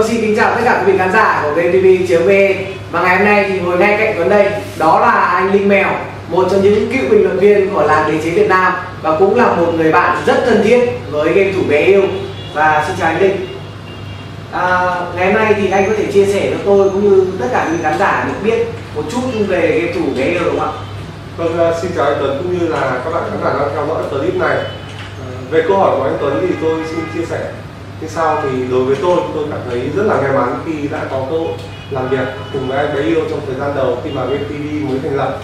Vâng, xin kính chào tất cả quý vị khán giả của GameTV.vn. Và ngày hôm nay thì ngồi ngay cạnh Tuấn đây, đó là anh Linh Mèo, một trong những cựu bình luận viên của làng giải trí Việt Nam và cũng là một người bạn rất thân thiết với Game Thủ Bé Yêu. Và xin chào anh Linh. Ngày hôm nay thì anh có thể chia sẻ cho tôi cũng như tất cả quý vị khán giả được biết một chút về Game Thủ Bé Yêu, đúng không ạ? Vâng, xin chào anh Tuấn cũng như là các bạn khán giả đang theo dõi clip này. Về câu hỏi của anh Tuấn thì tôi xin chia sẻ thế sao thì đối với tôi cảm thấy rất là may mắn khi đã có cơ hội làm việc cùng với anh Bé Yêu trong thời gian đầu khi mà GameTV mới thành lập.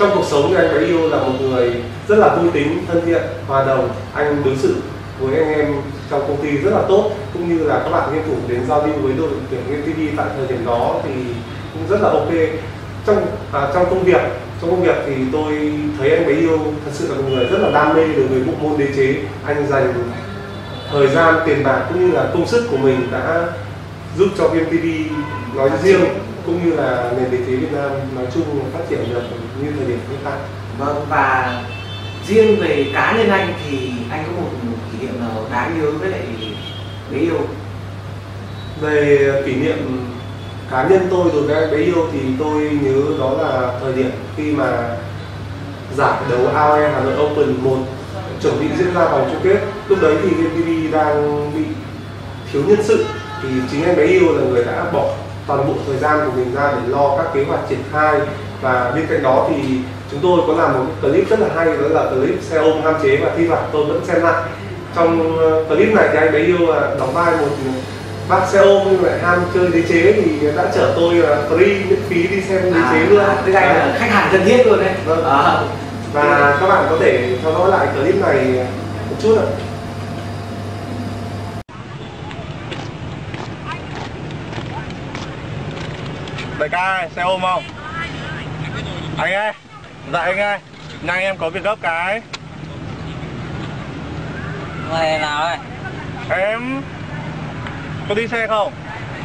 Trong cuộc sống thì anh Bé Yêu là một người rất là vui tính, thân thiện, hòa đồng. Anh đối xử với anh em trong công ty rất là tốt, cũng như là các bạn game thủ đến giao lưu với đội tuyển GameTV tại thời điểm đó thì cũng rất là ok. Trong công việc thì tôi thấy anh Bé Yêu thật sự là một người rất là đam mê đối với bộ môn đế chế. Anh dành thời gian, tiền bạc cũng như là công sức của mình đã giúp cho GameTV nói riêng cũng như là nền đế chế Việt Nam nói chung phát triển được như thời điểm hiện tại. Vâng, và riêng về cá nhân anh thì anh có một kỷ niệm nào đáng nhớ với lại Bé Yêu? Về kỷ niệm cá nhân tôi đối với Bé Yêu thì tôi nhớ đó là thời điểm khi mà giải đấu AOE Hà Nội Open 1 chuẩn bị diễn ra vòng chung kết. Lúc đấy thì GameTV đang bị thiếu nhân sự thì chính anh Bé Yêu là người đã bỏ toàn bộ thời gian của mình ra để lo các kế hoạch triển khai. Và bên cạnh đó thì chúng tôi có làm một clip rất là hay, đó là clip xe ôm ham chế và thi thoảng tôi vẫn xem lại. Trong clip này thì anh Bé Yêu đóng vai một bác xe ôm nhưng lại ham chơi đế chế thì đã chở tôi free miễn phí đi xem đế chế luôn. Thế này là khách hàng thân thiết luôn đấy. Vâng. Và các bạn có thể theo dõi lại clip này một chút ạ. Đại ca ơi, xe ôm không? Anh ơi, dạ anh ơi, nhanh em có việc gấp cái. Mày nào ơi? Em có đi xe không?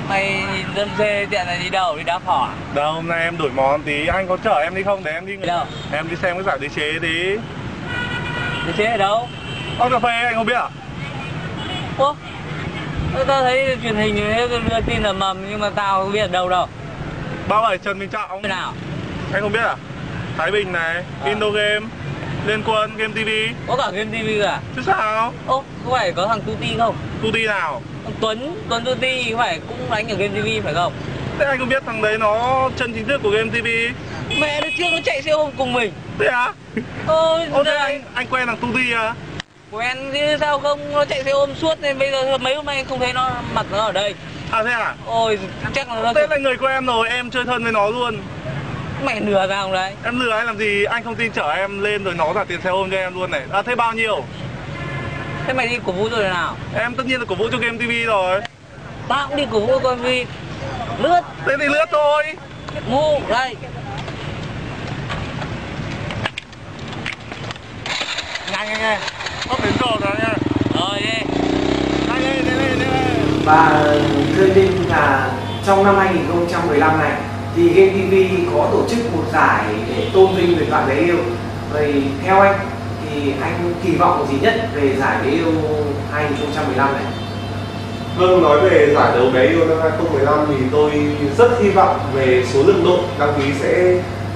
Mày dân xe tiện này đi đâu? Đi đá phỏ? Đâu, hôm nay em đổi món tí, anh có chở em đi không để em đi? Đâu? Em đi xem cái giải đế chế tí. Đế chế ở đâu? Ông cà phê anh không biết à? Ủa? Tao thấy truyền hình đưa tin là mầm nhưng mà tao không biết ở đâu đâu. 37 Trần Bình Trọng. Cái nào? Anh không biết à? Thái Bình này, Indogame, Liên Quân, GameTV. Có cả GameTV cả? Chứ sao? Ô, có phải có thằng Tuti không? Tuti nào? Tuấn Tuti phải cũng đánh ở GameTV phải không? Thế anh không biết thằng đấy nó chân chính thức của GameTV. Mẹ nó chưa, nó chạy xe ôm cùng mình. Thế hả? Ô, thế anh quen thằng Tuti à? Quen chứ sao không, nó chạy xe ôm suốt nên bây giờ mấy hôm nay không thấy nó mặt nó ở đây. À thế à? Ôi, chắc là nó... Thế là người của em rồi, em chơi thân với nó luôn. Mày lừa ra không đấy? Em lừa anh làm gì, anh không tin chở em lên rồi nó trả tiền xe ôm cho em luôn này. À thế bao nhiêu? Thế mày đi cổ vũ rồi nào? Em tất nhiên là cổ vũ cho GameTV rồi. Tao cũng đi cổ vũ coi vì lướt. Thế thì lướt thôi. Ngu, đây. Nhanh anh ơi, sắp đến giờ rồi nha. Rồi đi. Nhanh ơi, đến đây. Và thưa Linh là trong năm 2015 này thì GameTV có tổ chức một giải để tôn vinh về bạn Bé Yêu. Vậy theo anh thì anh kỳ vọng gì nhất về giải Bé Yêu 2015 này? Vâng, nói về giải đấu Bé Yêu năm 2015 thì tôi rất hy vọng về số lượng đội đăng ký sẽ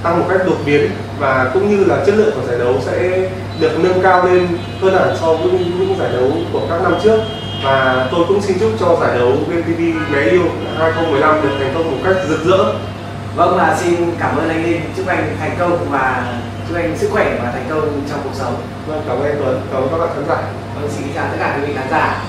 tăng một cách đột biến và cũng như là chất lượng của giải đấu sẽ được nâng cao lên hơn hẳn so với những giải đấu của các năm trước. Và tôi cũng xin chúc cho giải đấu GameTV Bé Yêu 2015 được thành công một cách rực rỡ. Vâng, và xin cảm ơn anh Linh, chúc anh thành công và chúc anh sức khỏe và thành công trong cuộc sống. Vâng, cảm ơn anh Tuấn, cảm ơn các bạn khán giả. Vâng, xin kính chào tất cả quý vị khán giả.